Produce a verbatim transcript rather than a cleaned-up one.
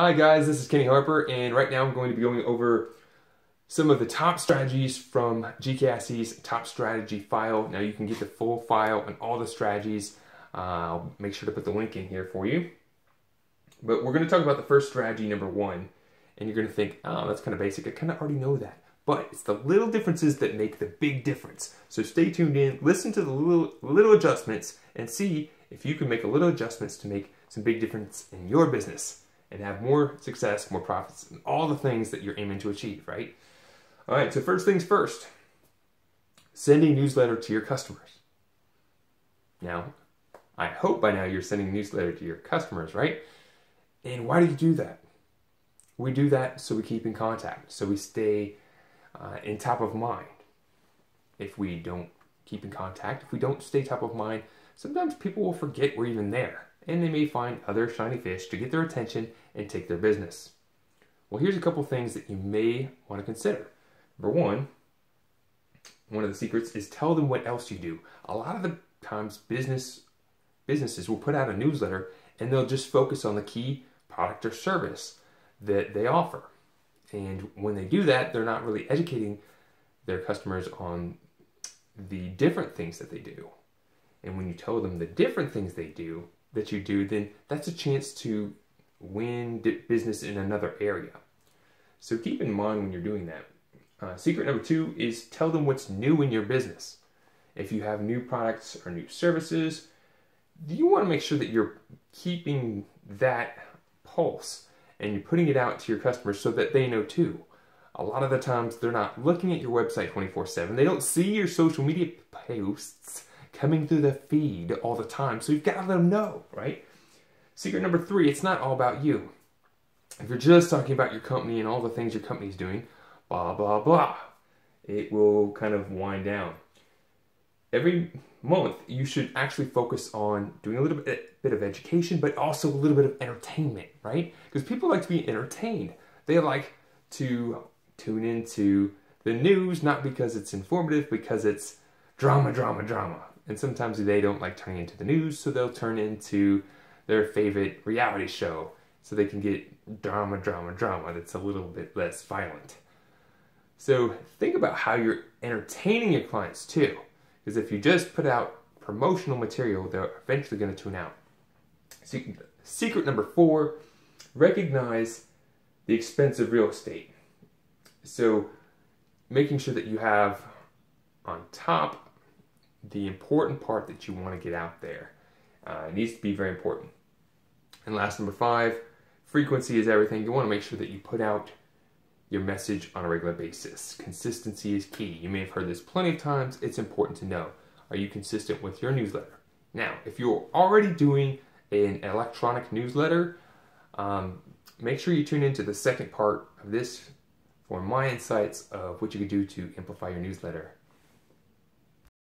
Hi guys, this is Kenny Harper, and right now I'm going to be going over some of the top strategies from G K I C's top strategy file. Now you can get the full file and all the strategies. Uh, I'll make sure to put the link in here for you. But we're going to talk about the first strategy, number one, and you're going to think, oh, that's kind of basic. I kind of already know that. But it's the little differences that make the big difference. So stay tuned in, listen to the little, little adjustments, and see if you can make a little adjustments to make some big difference in your business and have more success, more profits, and all the things that you're aiming to achieve, right? All right, so first things first, send a newsletter to your customers. Now, I hope by now you're sending a newsletter to your customers, right? And why do you do that? We do that so we keep in contact, so we stay uh, in top of mind. If we don't keep in contact, if we don't stay top of mind, sometimes people will forget we're even there, and they may find other shiny fish to get their attention and take their business. Well, here's a couple things that you may want to consider. Number one, one of the secrets is tell them what else you do. A lot of the times business, businesses will put out a newsletter and they'll just focus on the key product or service that they offer. And when they do that, they're not really educating their customers on the different things that they do. And when you tell them the different things they do, that you do, then that's a chance to win business in another area. So keep in mind when you're doing that. Uh, secret number two is tell them what's new in your business. If you have new products or new services, you want to make sure that you're keeping that pulse and you're putting it out to your customers so that they know too. A lot of the times they're not looking at your website twenty-four seven. They don't see your social media posts coming through the feed all the time, so you've got to let them know, right? Secret number three, it's not all about you. If you're just talking about your company and all the things your company's doing, blah, blah, blah, it will kind of wind down. Every month, you should actually focus on doing a little bit, bit of education, but also a little bit of entertainment, right? Because people like to be entertained. They like to tune into the news, not because it's informative, because it's drama, drama, drama. And sometimes they don't like turning into the news, so they'll turn into their favorite reality show so they can get drama, drama, drama that's a little bit less violent. So think about how you're entertaining your clients too, because if you just put out promotional material, they're eventually going to tune out. Secret number four, recognize the expense of real estate. So making sure that you have on top the important part that you want to get out there. Uh, it needs to be very important. And last, number five, frequency is everything. You want to make sure that you put out your message on a regular basis. Consistency is key. You may have heard this plenty of times. It's important to know. Are you consistent with your newsletter? Now, if you're already doing an electronic newsletter, um, make sure you tune into the second part of this for my insights of what you can do to amplify your newsletter.